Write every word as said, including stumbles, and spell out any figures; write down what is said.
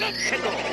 Let's go!